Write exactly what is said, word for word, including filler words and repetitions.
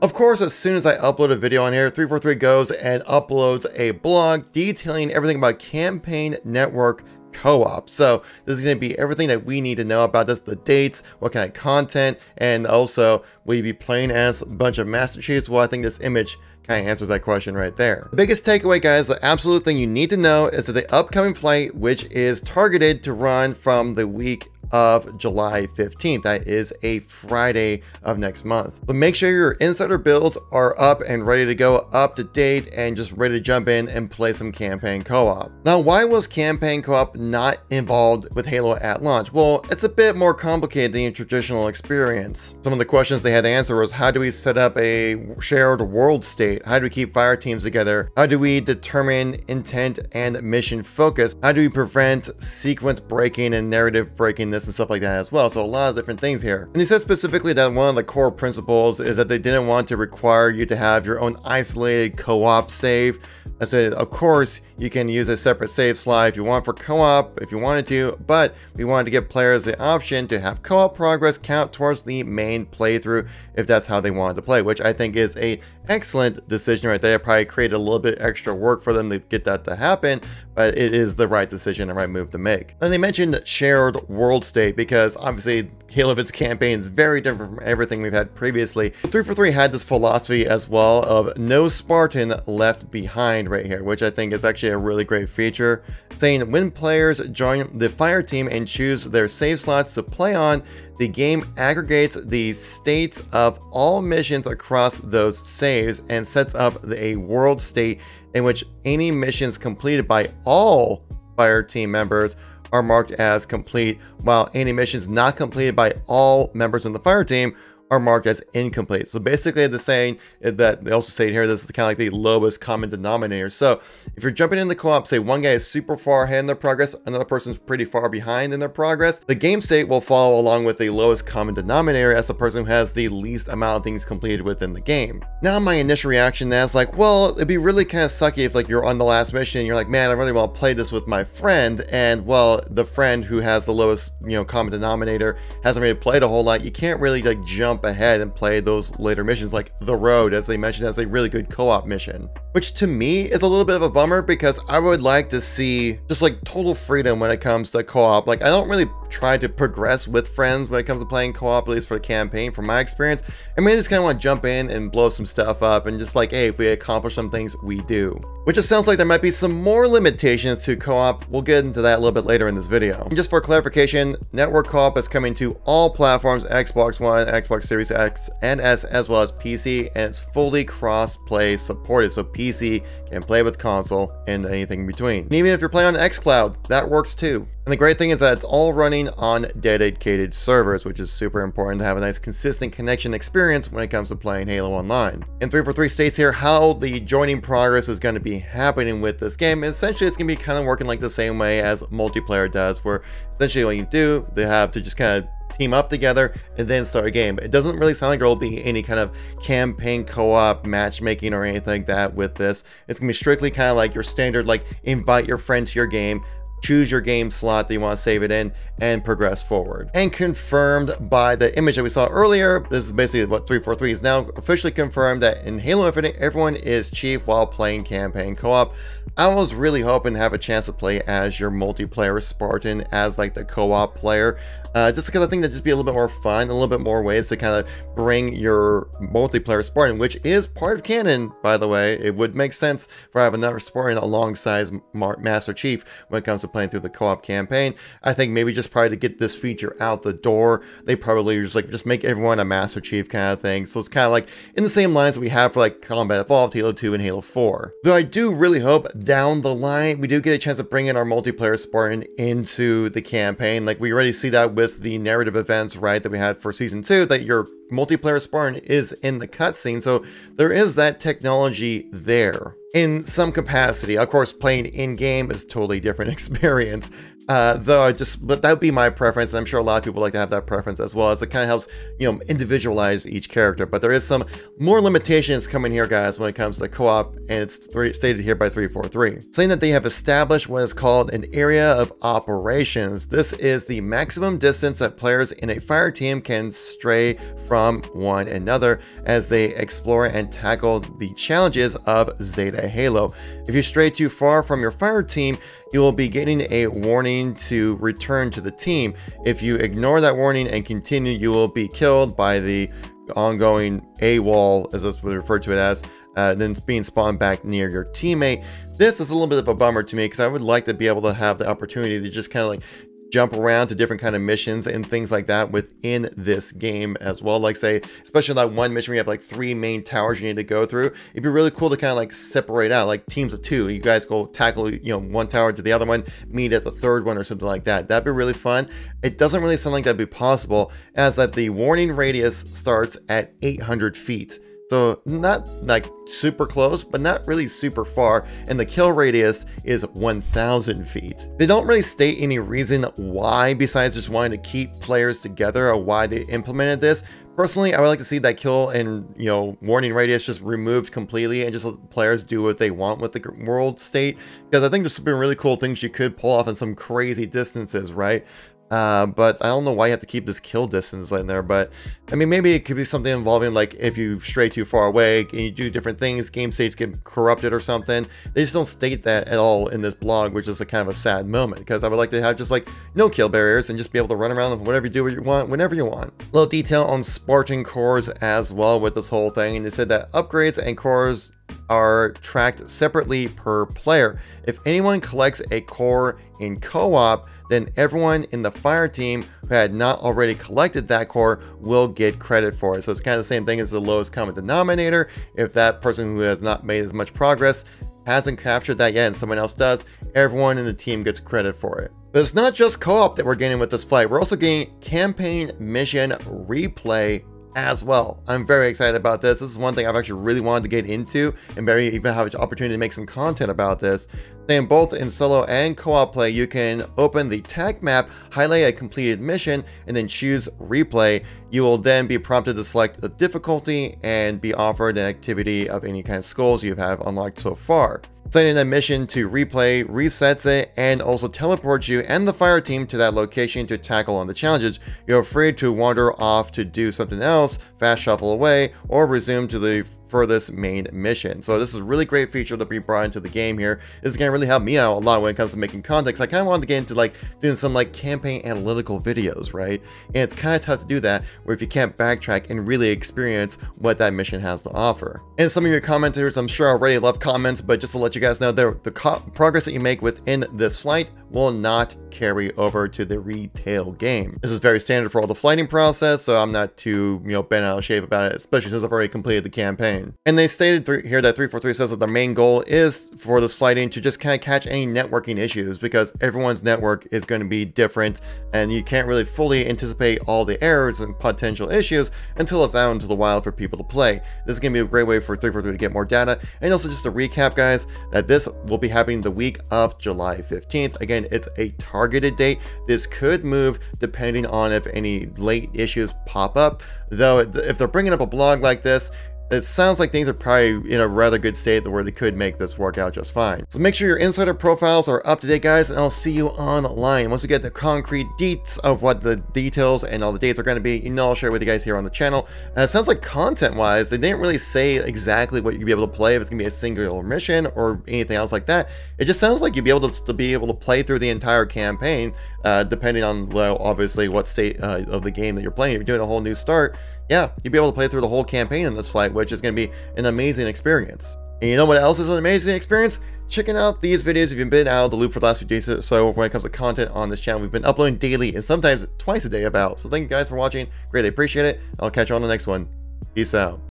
Of course, as soon as I upload a video on here, three forty-three goes and uploads a blog detailing everything about campaign network co-op. So this is going to be everything that we need to know about this, the dates, what kind of content, and also will you be playing as a bunch of Master Chiefs? Well, I think this image kind of answers that question right there. The biggest takeaway, guys, the absolute thing you need to know is that the upcoming flight, which is targeted to run from the week of July fifteenth, that is a Friday of next month. So make sure your insider builds are up and ready to go, up to date, and just ready to jump in and play some campaign co-op. Now, why was campaign co-op not involved with Halo at launch? Well, it's a bit more complicated than your traditional experience. Some of the questions they had to answer was, how do we set up a shared world state? How do we keep fire teams together? How do we determine intent and mission focus? How do we prevent sequence breaking and narrative breaking and stuff like that as well? So a lot of different things here. And they said specifically that one of the core principles is that they didn't want to require you to have your own isolated co-op save. I said, of course, you can use a separate save slide if you want for co-op, if you wanted to, but we wanted to give players the option to have co-op progress count towards the main playthrough if that's how they wanted to play, which I think is a excellent decision right there. It probably created a little bit extra work for them to get that to happen, but it is the right decision and right move to make. And they mentioned shared world state because obviously Halo Infinite's campaign is very different from everything we've had previously. three forty-three had this philosophy as well of no Spartan left behind right here, which I think is actually a really great feature, saying when players join the fire team and choose their save slots to play on, the game aggregates the states of all missions across those saves and sets up a world state in which any missions completed by all fire team members are marked as complete, while any missions not completed by all members in the fire team are marked as incomplete. So basically the saying that they also say here, this is kind of like the lowest common denominator. So if you're jumping in the co-op, say one guy is super far ahead in their progress, another person's pretty far behind in their progress, the game state will follow along with the lowest common denominator as the person who has the least amount of things completed within the game. Now my initial reaction that's like, well, it'd be really kind of sucky if like you're on the last mission and you're like, man, I really want to play this with my friend, and well, the friend who has the lowest, you know, common denominator hasn't really played a whole lot. You can't really like jump ahead and play those later missions like The Road, as they mentioned, as a really good co-op mission, which to me is a little bit of a bummer because I would like to see just like total freedom when it comes to co-op. Like, I don't really try to progress with friends when it comes to playing co-op, at least for the campaign, from my experience. I mean, I just kind of want to jump in and blow some stuff up and just like, hey, if we accomplish some things, we do. Which it sounds like there might be some more limitations to co-op. We'll get into that a little bit later in this video. And just for clarification, network co-op is coming to all platforms, Xbox One, Xbox Series X and S, as well as P C, and it's fully cross-play supported, so P C can play with console and anything in between. And even if you're playing on xCloud, that works too. And the great thing is that it's all running on dedicated servers, which is super important to have a nice consistent connection experience when it comes to playing Halo Online. And three forty-three states here how the joining progress is going to be happening with this game. And essentially, it's going to be kind of working like the same way as multiplayer does, where essentially what you do, they have to just kind of team up together and then start a game. It doesn't really sound like there will be any kind of campaign co-op matchmaking or anything like that with this. It's gonna be strictly kind of like your standard, like invite your friend to your game, choose your game slot that you want to save it in, and progress forward. And confirmed by the image that we saw earlier, this is basically what three forty-three is now officially confirmed, that in Halo Infinite, everyone is Chief while playing campaign co-op. I was really hoping to have a chance to play as your multiplayer Spartan, as like the co-op player, uh, just because I think that'd just be a little bit more fun, a little bit more ways to kind of bring your multiplayer Spartan, which is part of canon, by the way. It would make sense for having another Spartan alongside Master Chief when it comes to playing through the co-op campaign. I think maybe just probably to get this feature out the door, they probably just like just make everyone a Master Chief kind of thing. So it's kind of like in the same lines that we have for like Combat Evolved, Halo two, and Halo four. Though I do really hope down the line we do get a chance to bring in our multiplayer Spartan into the campaign. Like, we already see that with the narrative events, right, that we had for season two, that your multiplayer Spartan is in the cutscene. So there is that technology there in some capacity. Of course, playing in-game is a totally different experience, Uh, though I just, but that would be my preference, and I'm sure a lot of people like to have that preference as well, as it kind of helps, you know, individualize each character. But there is some more limitations coming here, guys, when it comes to co-op, and it's three, stated here by three forty-three, saying that they have established what is called an area of operations. This is the maximum distance that players in a fire team can stray from one another as they explore and tackle the challenges of Zeta Halo. If you stray too far from your fire team, you will be getting a warning to return to the team. If you ignore that warning and continue, you will be killed by the ongoing AWOL, as this would refer to it as, uh, then it's being spawned back near your teammate. This is a little bit of a bummer to me, because I would like to be able to have the opportunity to just kind of like jump around to different kind of missions and things like that within this game as well. Like, say, especially that one mission where you have like three main towers you need to go through. It'd be really cool to kind of like separate out, like teams of two. You guys go tackle, you know, one tower to the other one, meet at the third one or something like that. That'd be really fun. It doesn't really sound like that'd be possible, as that the warning radius starts at eight hundred feet. So not like super close, but not really super far. And the kill radius is one thousand feet. They don't really state any reason why, besides just wanting to keep players together, or why they implemented this. Personally, I would like to see that kill and, you know, warning radius just removed completely and just let players do what they want with the world state. Because I think there's some really cool things you could pull off in some crazy distances, right? Uh, but I don't know why you have to keep this kill distance in there, but I mean, maybe it could be something involving like if you stray too far away and you do different things, game states get corrupted or something. They just don't state that at all in this blog, which is a kind of a sad moment, because I would like to have just like no kill barriers and just be able to run around with whatever you do, what you want, whenever you want. A little detail on Spartan cores as well with this whole thing, and they said that upgrades and cores are tracked separately per player. If anyone collects a core in co-op, then everyone in the fire team who had not already collected that core will get credit for it. So it's kind of the same thing as the lowest common denominator. If that person who has not made as much progress hasn't captured that yet and someone else does, everyone in the team gets credit for it. But it's not just co-op that we're getting with this fight. We're also getting campaign mission replay as well. I'm very excited about this. This is one thing I've actually really wanted to get into, and maybe even have the opportunity to make some content about this. Saying both in solo and co-op play, you can open the tag map, highlight a completed mission, and then choose replay. You will then be prompted to select the difficulty and be offered an activity of any kind of skills you have unlocked so far. Setting a mission to replay resets it and also teleports you and the fire team to that location to tackle on the challenges. You're free to wander off to do something else, fast shuffle away, or resume to the furthest main mission. So this is a really great feature to be brought into the game here. This is going to really help me out a lot when it comes to making context. I kind of wanted to get into like doing some like campaign analytical videos, right? And it's kind of tough to do that where if you can't backtrack and really experience what that mission has to offer. And some of your commentators, I'm sure already love comments, but just to let you guys know, the, the progress that you make within this flight will not carry over to the retail game. This is very standard for all the flighting process, so I'm not too, you know, bent out of shape about it, especially since I've already completed the campaign. And they stated th here that three forty-three says that the main goal is for this flighting to just kind of catch any networking issues, because everyone's network is going to be different and you can't really fully anticipate all the errors and potential issues until it's out into the wild for people to play. This is going to be a great way for three forty-three to get more data. And also just to recap, guys, that this will be happening the week of July fifteenth. Again, it's a targeted date. This could move depending on if any late issues pop up, though if they're bringing up a blog like this, it sounds like things are probably in a rather good state where they could make this work out just fine. So make sure your insider profiles are up to date, guys, and I'll see you online. Once we get the concrete deets of what the details and all the dates are going to be, you know, I'll share with you guys here on the channel. Uh, it sounds like content-wise, they didn't really say exactly what you'd be able to play, if it's going to be a single mission or anything else like that. It just sounds like you'd be able to, to be able to play through the entire campaign, uh, depending on, well, obviously what state uh, of the game that you're playing. If you're doing a whole new start, yeah, you'll be able to play through the whole campaign in this flight, which is going to be an amazing experience. And you know what else is an amazing experience? Checking out these videos. If you've been out of the loop for the last few days or so when it comes to content on this channel, we've been uploading daily and sometimes twice a day about. So thank you guys for watching. Greatly appreciate it. I'll catch you on the next one. Peace out.